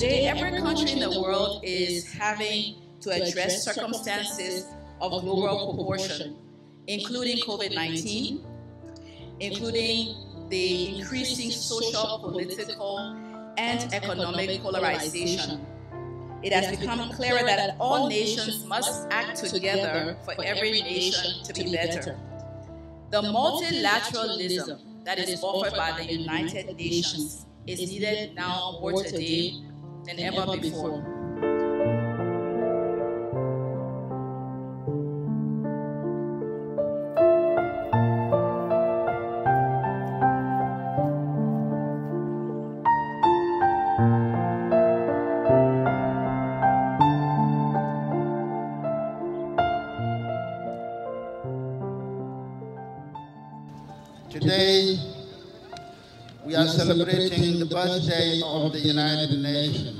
Today, every country in the world is having to address circumstances of global proportion, including COVID-19, including the increasing social, political, and economic polarization. It has become clearer that all nations must act together for every nation to be better. The multilateralism that is offered by the United Nations is needed now more today than ever before. Today, we are celebrating the birthday of the United Nations,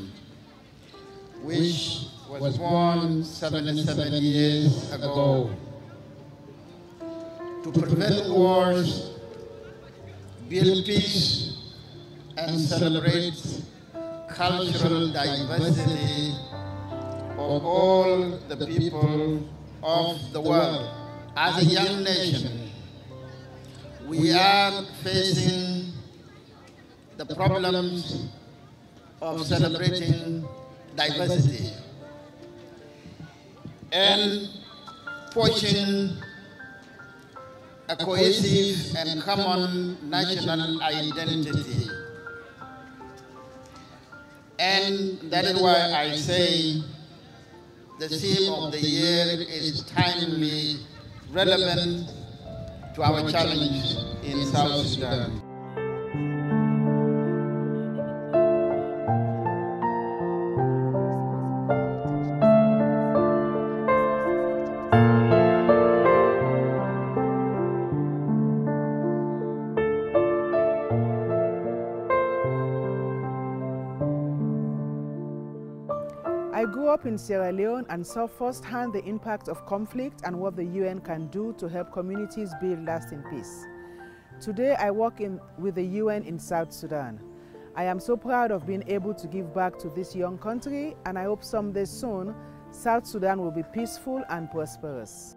which was born 77 years ago to prevent wars, build peace, and celebrate cultural diversity of all the people of the world. As a young nation, we are facing the problems of celebrating diversity and forging a cohesive and common national identity. And that is why I say the theme of the year is timely, relevant to our challenge in South Sudan. I grew up in Sierra Leone and saw firsthand the impact of conflict and what the UN can do to help communities build lasting peace. Today, I work with the UN in South Sudan. I am so proud of being able to give back to this young country, and I hope someday soon, South Sudan will be peaceful and prosperous.